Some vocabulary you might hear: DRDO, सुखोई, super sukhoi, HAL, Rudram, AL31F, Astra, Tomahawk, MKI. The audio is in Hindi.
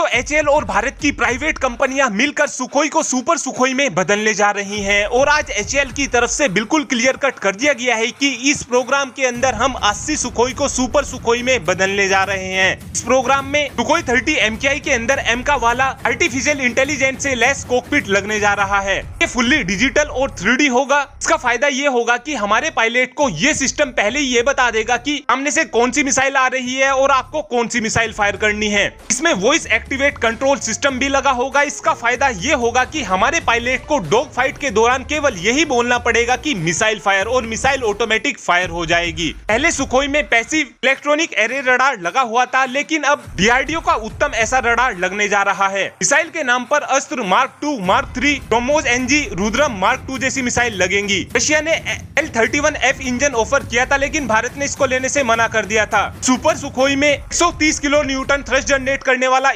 दोस्तों HAL और भारत की प्राइवेट कंपनियां मिलकर सुखोई को सुपर सुखोई में बदलने जा रही हैं और आज HAL की तरफ से बिल्कुल क्लियर कट कर दिया गया है कि इस प्रोग्राम के अंदर हम 80 सुखोई को सुपर सुखोई में बदलने जा रहे हैं। इस प्रोग्राम में सुखोई 30 MKI के अंदर एम का वाला आर्टिफिशियल इंटेलिजेंस से लेस कॉकपिट लगने जा रहा है। ये फुल्ली डिजिटल और 3D होगा। इसका फायदा ये होगा कि हमारे पायलट को ये सिस्टम पहले ही ये बता देगा कि सामने से कौन सी मिसाइल आ रही है और आपको कौन सी मिसाइल फायर करनी है। इसमें वॉइस एक्टिवेट कंट्रोल सिस्टम भी लगा होगा। इसका फायदा ये होगा कि हमारे पायलट को डॉग फाइट के दौरान केवल यही बोलना पड़ेगा कि मिसाइल फायर, और मिसाइल ऑटोमेटिक फायर हो जाएगी। पहले सुखोई में पैसिव इलेक्ट्रॉनिक एरे रडार लगा हुआ था, लेकिन अब DRDO का उत्तम ऐसा रडार लगने जा रहा है। मिसाइल के नाम पर अस्त्र मार्क 2, मार्क 3, टोमोज NG, रुद्रम मार्क 2 जैसी मिसाइल लगेंगी। रशिया ने AL31F इंजन ऑफर किया था, लेकिन भारत ने इसको लेने से मना कर दिया था। सुपर सुखोई में 130 किलो न्यूटन थ्रस्ट जनरेट करने वाला